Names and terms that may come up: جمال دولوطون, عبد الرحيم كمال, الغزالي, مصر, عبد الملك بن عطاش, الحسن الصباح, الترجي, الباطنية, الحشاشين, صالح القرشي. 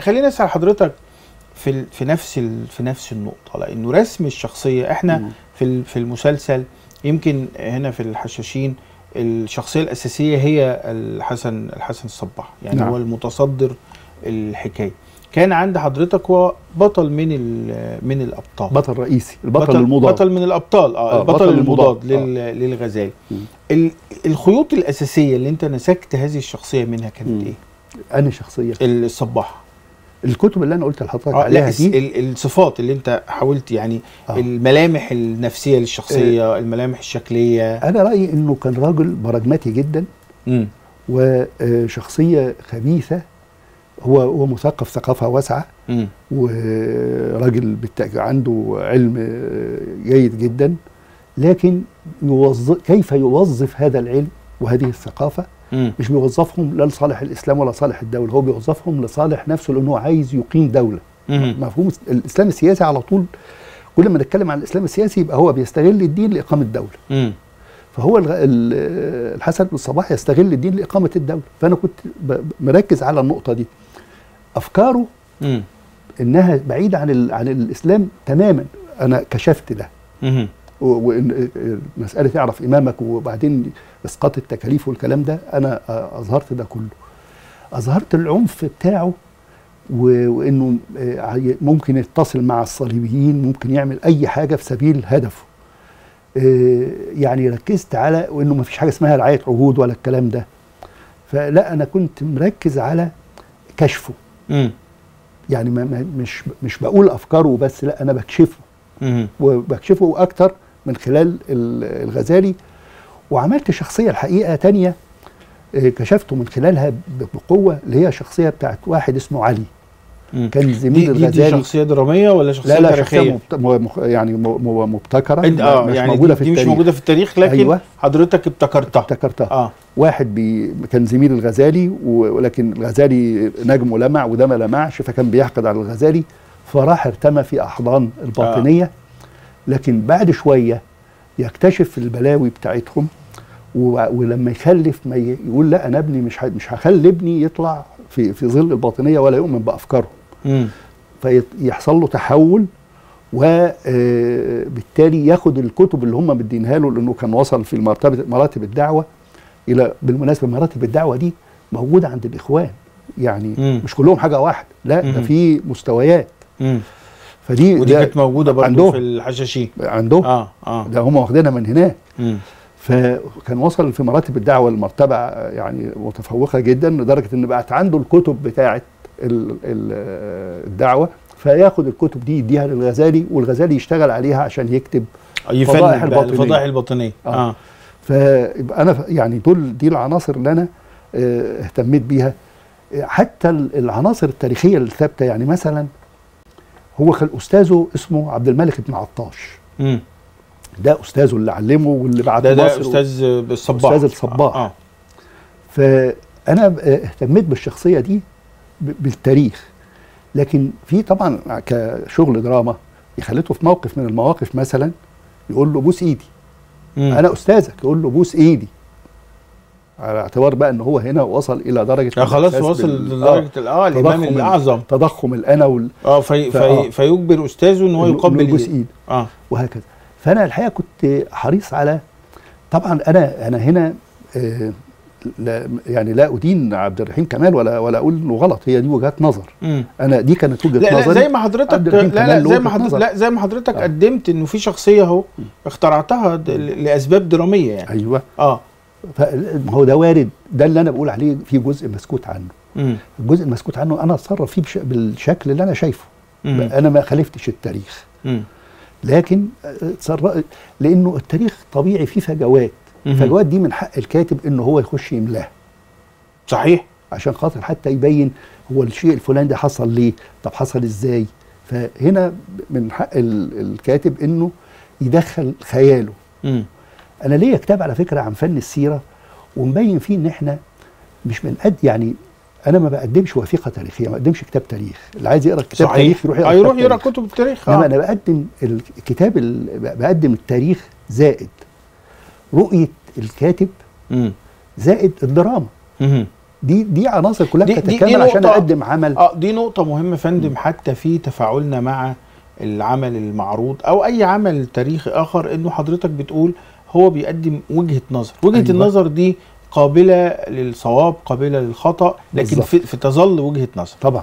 خليني اسال حضرتك في نفس النقطه، لانه رسم الشخصيه احنا في المسلسل، يمكن هنا في الحشاشين الشخصيه الاساسيه هي الحسن الصباح، يعني نعم. هو المتصدر الحكايه. كان عند حضرتك هو بطل من الابطال، بطل رئيسي، البطل المضاد، بطل من الابطال، البطل المضاد للغزالي. الخيوط الاساسيه اللي انت نسكت هذه الشخصيه منها كانت ايه؟ انا شخصيه الصباح، الكتب اللي انا قلت لحضرتك عليها دي، الصفات اللي انت حاولت يعني الملامح النفسيه للشخصيه، الملامح الشكليه. انا رايي انه كان راجل براجماتي جدا، وشخصيه خبيثه، هو مثقف ثقافه واسعه، وراجل بالتأكيد عنده علم جيد جدا، لكن كيف يوظف هذا العلم وهذه الثقافه؟ مش بيوظفهم لا لصالح الاسلام ولا صالح الدوله، هو بيوظفهم لصالح نفسه، لانه عايز يقيم دوله. مفهوم الاسلام السياسي على طول، كل ما نتكلم عن الاسلام السياسي يبقى هو بيستغل الدين لاقامه دوله. فهو الحسن الصباح يستغل الدين لاقامه الدوله، فانا كنت مركز على النقطه دي. افكاره انها بعيده عن الاسلام تماما، انا كشفت ده. ومسألة اعرف إمامك وبعدين إسقاط التكاليف والكلام ده، أنا أظهرت ده كله. أظهرت العنف بتاعه، وإنه ممكن يتصل مع الصليبيين، ممكن يعمل أي حاجة في سبيل هدفه. يعني ركزت على إنه مفيش حاجة اسمها رعاية عهود ولا الكلام ده، فلا أنا كنت مركز على كشفه. يعني مش بقول أفكاره وبس، لا أنا بكشفه، وبكشفه أكتر من خلال الغزالي. وعملت شخصية الحقيقة تانية كشفته من خلالها بقوة، اللي هي شخصية بتاعت واحد اسمه علي، كان زميل الغزالي. دي شخصية درامية ولا شخصية تاريخية؟ لا شخصية يعني مبتكرة، مش يعني موجودة في التاريخ، دي مش موجودة في التاريخ، لكن أيوة حضرتك ابتكرتها. واحد كان زميل الغزالي، ولكن الغزالي نجم ولمع وده ما لمعش، فكان بيحقد على الغزالي، فراح ارتمى في أحضان الباطنية. لكن بعد شوية يكتشف البلاوي بتاعتهم، ولما يخلف ما يقول لا أنا ابني مش هخلي ابني يطلع في ظل الباطنية ولا يؤمن بأفكارهم. فيحصل له تحول، وبالتالي ياخد الكتب اللي هم مدينها له، لأنه كان وصل في مراتب الدعوة. إلى بالمناسبة مراتب الدعوة دي موجودة عند الإخوان، يعني مش كلهم حاجة واحد، لا ده في مستويات. ودي كانت موجودة برضه في الحشاشين عندهم. ده هم واخدينها من هناك. فكان وصل في مراتب الدعوة لمرتبة يعني متفوقة جدا، لدرجة ان بقت عنده الكتب بتاعة الدعوة، فياخد الكتب دي يديها للغزالي، والغزالي يشتغل عليها عشان يكتب فضائح الباطنية. فيبقى انا يعني دي العناصر اللي انا اهتميت بيها، حتى العناصر التاريخية الثابتة. يعني مثلا هو كان أستاذه اسمه عبد الملك بن عطاش. ده أستاذه اللي علمه واللي بعد مصر، ده أستاذ الصباح. فأنا اهتميت بالشخصية دي بالتاريخ، لكن في طبعا كشغل دراما يخلته في موقف من المواقف، مثلا يقول له بوس إيدي. أنا أستاذك، يقول له بوس إيدي، على اعتبار بقى ان هو هنا وصل الى درجه، خلاص وصل لدرجه الامام الاعظم، تضخم الانا فيجبر استاذه ان هو يقبل ايده. وهكذا. فانا الحقيقه كنت حريص على، طبعا انا هنا يعني لا ادين عبد الرحيم كمال ولا اقول انه غلط، هي دي وجهات نظر. انا دي كانت وجهه نظري. زي ما حضرتك قدمت انه في شخصيه اهو اخترعتها لاسباب دراميه يعني. ايوه. هو ده وارد، ده اللي انا بقول عليه في جزء مسكوت عنه. الجزء المسكوت عنه انا اتصرف فيه بالشكل اللي انا شايفه. انا ما خالفتش التاريخ، لكن لانه التاريخ طبيعي فيه فجوات. الفجوات دي من حق الكاتب انه هو يخش يملاها، صحيح، عشان خاطر حتى يبين هو الشيء الفلاني ده حصل ليه، طب حصل ازاي. فهنا من حق الكاتب انه يدخل خياله. أنا ليا كتاب على فكرة عن فن السيرة، ومبين فيه إن إحنا مش بنقد، يعني أنا ما بقدمش وثيقة تاريخية، ما بقدمش كتاب تاريخ. اللي عايز يقرأ كتاب تاريخ يروح يقرأ كتب التاريخ. أنا بقدم الكتاب، بقدم التاريخ زائد رؤية الكاتب، زائد الدراما. دي عناصر كلها بتتكامل عشان اقدم عمل. دي نقطه مهمه فندم، حتى في تفاعلنا مع العمل المعروض او اي عمل تاريخي اخر، انه حضرتك بتقول هو بيقدم وجهه نظر، وجهه أيوة. النظر دي قابله للصواب، قابله للخطا، لكن في تظل وجهه نظر طبعا.